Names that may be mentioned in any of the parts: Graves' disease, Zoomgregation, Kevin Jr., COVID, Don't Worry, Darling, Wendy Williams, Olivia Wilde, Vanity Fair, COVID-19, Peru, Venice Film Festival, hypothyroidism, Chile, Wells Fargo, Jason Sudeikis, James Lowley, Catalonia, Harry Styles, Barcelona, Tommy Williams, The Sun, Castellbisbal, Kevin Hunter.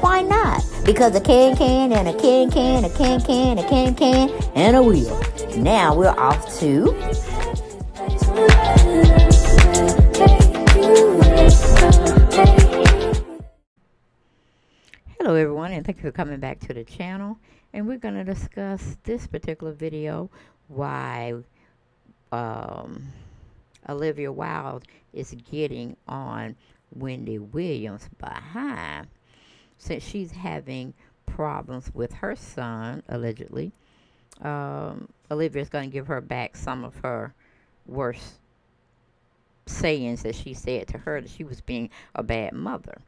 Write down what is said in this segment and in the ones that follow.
Why not? Because a can-can and a can-can, a can-can, a can-can, and a wheel. Now we're off to... Hello everyone, and thank you for coming back to the channel. And we're going to discuss this particular video, why Olivia Wilde is getting on Wendy Williams behind, since she's having problems with her son, allegedly. Olivia's going to give her back some of her worst sayings that she said to her, that she was being a bad mother.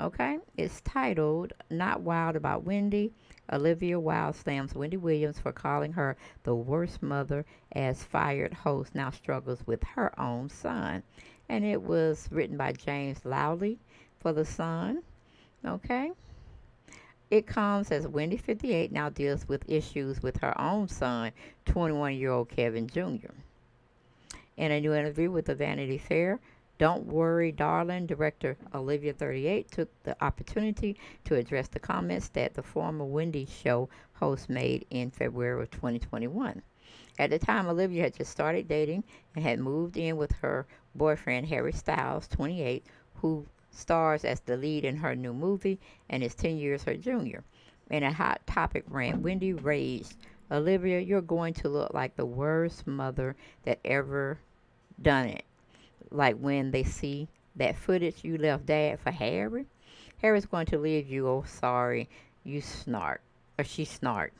Okay? It's titled, Not Wild About Wendy. Olivia Wilde slams Wendy Williams for calling her the worst mother, as fired host now struggles with her own son. And it was written by James Lowley for The Sun. Okay, it comes as Wendy 58 now deals with issues with her own son, 21-year-old Kevin Jr. In a new interview with the Vanity Fair, Don't Worry, Darling director Olivia 38 took the opportunity to address the comments that the former Wendy show host made in February of 2021. At the time, Olivia had just started dating and had moved in with her boyfriend, Harry Styles, 28, who stars as the lead in her new movie and is 10 years her junior. In a hot topic rant, Wendy raged, Olivia, you're going to look like the worst mother that ever done it. Like when they see that footage you left dad for Harry. Harry's going to leave you, oh sorry, you snark, or she snarked.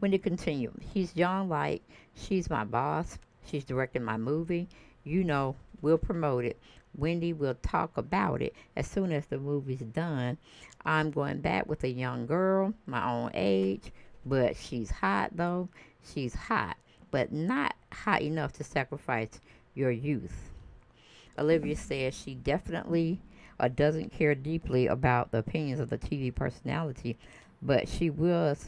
Wendy continued, he's young like, she's my boss, she's directing my movie, you know, we'll promote it. Wendy will talk about it as soon as the movie's done. I'm going back with a young girl, my own age, but she's hot though. She's hot, but not hot enough to sacrifice your youth. Olivia says she definitely doesn't care deeply about the opinions of the TV personality, but she was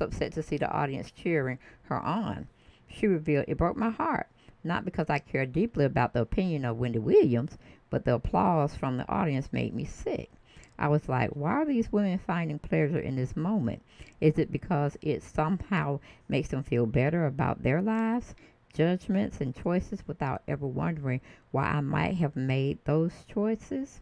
upset to see the audience cheering her on. She revealed, it broke my heart. Not because I care deeply about the opinion of Wendy Williams, but the applause from the audience made me sick. I was like, why are these women finding pleasure in this moment? Is it because it somehow makes them feel better about their lives, judgments, and choices without ever wondering why I might have made those choices?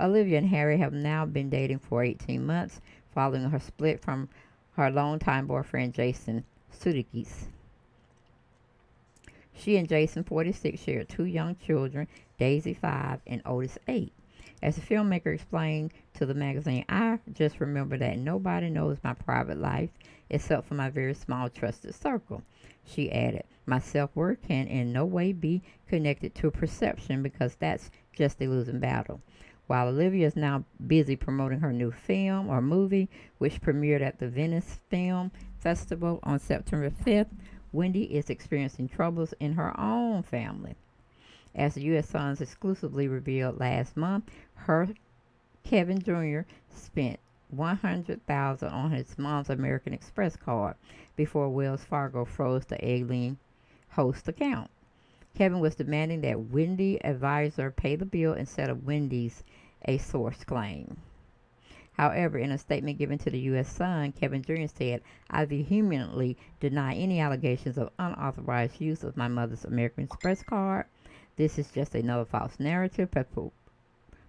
Olivia and Harry have now been dating for 18 months, following her split from her longtime boyfriend, Jason Sudeikis. She and Jason, 46, share two young children, Daisy, 5, and Otis, 8. As the filmmaker explained to the magazine, I just remember that nobody knows my private life except for my very small trusted circle. She added, my self-worth can in no way be connected to perception, because that's just a losing battle. While Olivia is now busy promoting her new film or movie, which premiered at the Venice Film Festival on September 5th, Wendy is experiencing troubles in her own family. As the U.S. Suns exclusively revealed last month, her Kevin Jr. spent $100,000 on his mom's American Express card before Wells Fargo froze the ailing host account. Kevin was demanding that Wendy advisor pay the bill instead of Wendy's, a source claimed. However, in a statement given to the U.S. Sun, Kevin Jr. said, I vehemently deny any allegations of unauthorized use of my mother's American Express card. This is just another false narrative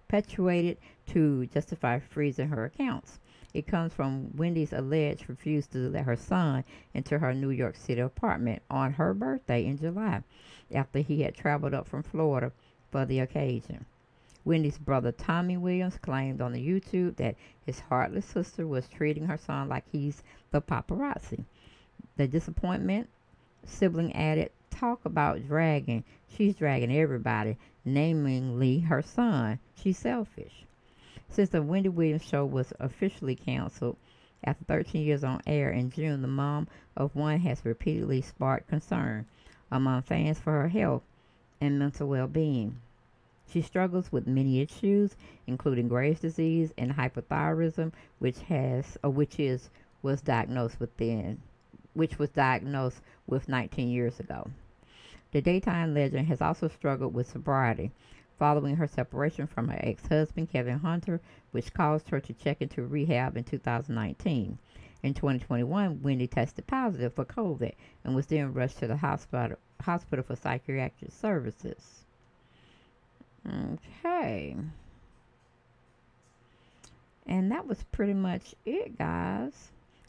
perpetuated to justify freezing her accounts. It comes from Wendy's alleged refusal to let her son into her New York City apartment on her birthday in July, after he had traveled up from Florida for the occasion. Wendy's brother Tommy Williams claimed on the YouTube that his heartless sister was treating her son like he's the paparazzi. The disappointment, sibling added, talk about dragging. She's dragging everybody, namely her son. She's selfish. Since the Wendy Williams show was officially canceled, After 13 years on air in June, the mom of one has repeatedly sparked concern among fans for her health and mental well-being. She struggles with many issues, including Graves' disease and hypothyroidism, which was diagnosed with 19 years ago. The daytime legend has also struggled with sobriety following her separation from her ex-husband, Kevin Hunter, which caused her to check into rehab in 2019. In 2021, Wendy tested positive for COVID and was then rushed to the hospital for psychiatric services. Okay. And that was pretty much it, guys.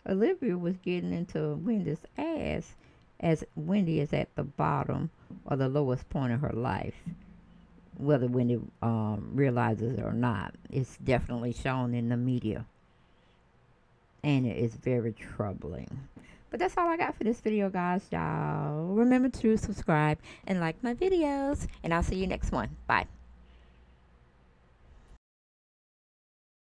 Olivia was getting into Wendy's ass as Wendy is at the bottom or the lowest point of her life. Whether Wendy realizes it or not, it's definitely shown in the media. And it is very troubling. But that's all I got for this video, guys, y'all. Remember to subscribe and like my videos. And I'll see you next one. Bye.